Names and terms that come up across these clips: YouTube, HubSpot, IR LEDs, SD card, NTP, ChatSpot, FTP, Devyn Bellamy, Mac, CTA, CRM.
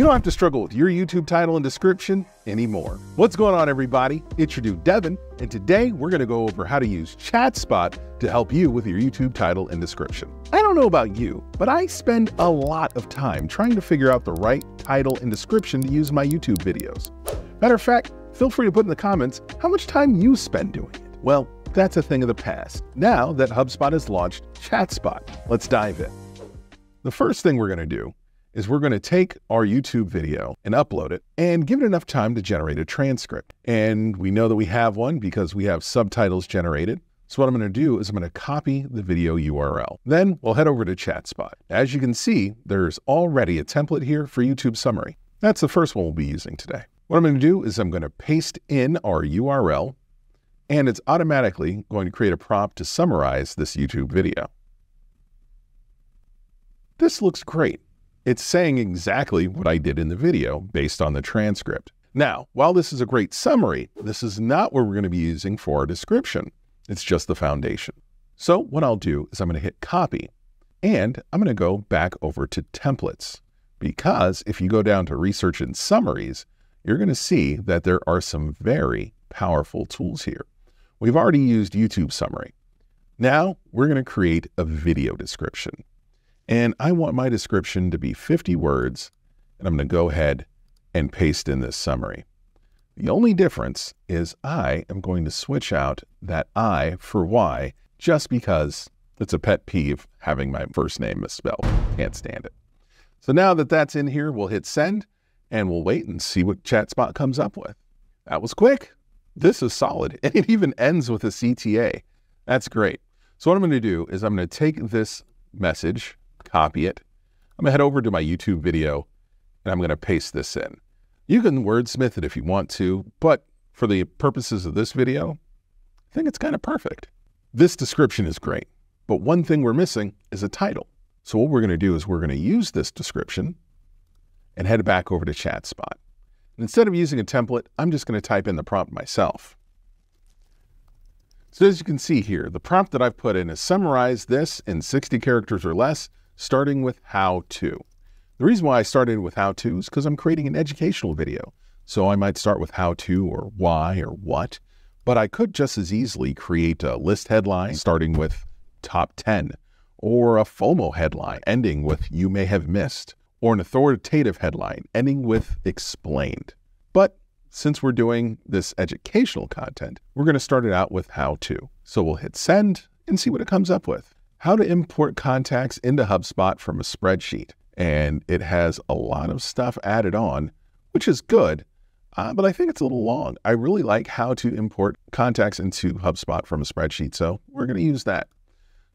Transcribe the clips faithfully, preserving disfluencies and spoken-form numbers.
You don't have to struggle with your YouTube title and description anymore. What's going on, everybody? It's your dude, Devyn, and today we're gonna go over how to use ChatSpot to help you with your YouTube title and description. I don't know about you, but I spend a lot of time trying to figure out the right title and description to use in my YouTube videos. Matter of fact, feel free to put in the comments how much time you spend doing it. Well, that's a thing of the past, now that HubSpot has launched ChatSpot. Let's dive in. The first thing we're gonna do is we're gonna take our YouTube video and upload it and give it enough time to generate a transcript. And we know that we have one because we have subtitles generated. So what I'm gonna do is I'm gonna copy the video U R L. Then we'll head over to ChatSpot. As you can see, there's already a template here for YouTube summary. That's the first one we'll be using today. What I'm gonna do is I'm gonna paste in our U R L, and it's automatically going to create a prompt to summarize this YouTube video. This looks great. It's saying exactly what I did in the video based on the transcript. Now, while this is a great summary, this is not what we're going to be using for our description. It's just the foundation. So what I'll do is I'm going to hit copy, and I'm going to go back over to templates, because if you go down to research and summaries, you're going to see that there are some very powerful tools here. We've already used YouTube summary. Now we're going to create a video description. And I want my description to be fifty words, and I'm gonna go ahead and paste in this summary. The only difference is I am going to switch out that I for why, just because it's a pet peeve having my first name misspelled. Can't stand it. So now that that's in here, we'll hit send, and we'll wait and see what ChatSpot comes up with. That was quick. This is solid, and it even ends with a C T A. That's great. So what I'm gonna do is I'm gonna take this message, copy it. I'm gonna head over to my YouTube video and I'm gonna paste this in. You can wordsmith it if you want to, but for the purposes of this video, I think it's kind of perfect. This description is great, but one thing we're missing is a title. So what we're gonna do is we're gonna use this description and head back over to ChatSpot. And instead of using a template, I'm just gonna type in the prompt myself. So as you can see here, the prompt that I've put in is summarize this in sixty characters or less, starting with how to. The reason why I started with how to is because I'm creating an educational video. So I might start with how to or why or what, but I could just as easily create a list headline starting with top ten, or a FOMO headline ending with you may have missed, or an authoritative headline ending with explained. But since we're doing this educational content, we're gonna start it out with how to. So we'll hit send and see what it comes up with. How to import contacts into HubSpot from a spreadsheet. And it has a lot of stuff added on, which is good, uh, but I think it's a little long. I really like how to import contacts into HubSpot from a spreadsheet, so we're gonna use that.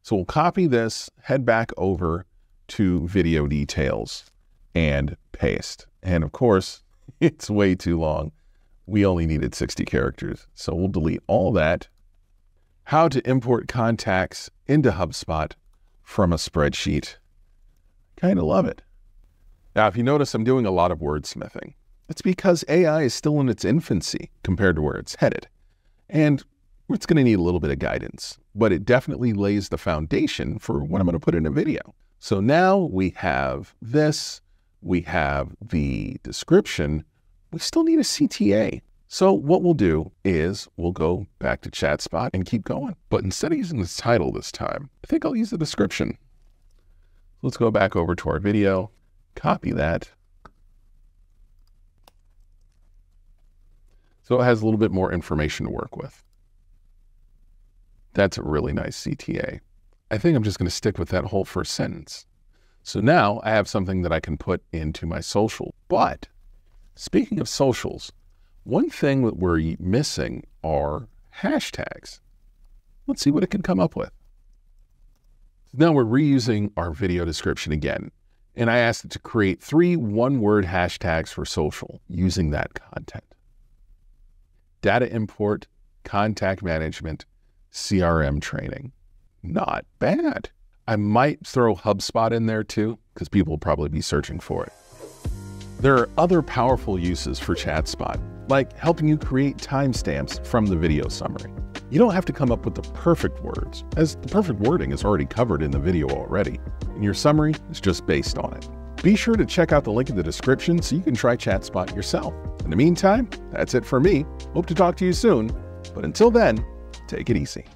So we'll copy this, head back over to video details and paste. And of course, it's way too long. We only needed sixty characters, so we'll delete all that. How to import contacts into HubSpot from a spreadsheet. Kind of love it. Now, if you notice, I'm doing a lot of wordsmithing. It's because A I is still in its infancy compared to where it's headed. And it's gonna need a little bit of guidance, but it definitely lays the foundation for what I'm gonna put in a video. So now we have this, we have the description, we still need a C T A. So what we'll do is we'll go back to ChatSpot and keep going. But instead of using this title this time, I think I'll use the description. Let's go back over to our video, copy that. So it has a little bit more information to work with. That's a really nice C T A. I think I'm just gonna stick with that whole first sentence. So now I have something that I can put into my social. But speaking of socials, one thing that we're missing are hashtags. Let's see what it can come up with. Now we're reusing our video description again, and I asked it to create three one-word hashtags for social using that content. Data import, contact management, C R M training. Not bad. I might throw HubSpot in there too, because people will probably be searching for it. There are other powerful uses for ChatSpot, like helping you create timestamps from the video summary. You don't have to come up with the perfect words, as the perfect wording is already covered in the video already, and your summary is just based on it. Be sure to check out the link in the description so you can try ChatSpot yourself. In the meantime, that's it for me. Hope to talk to you soon. But until then, take it easy.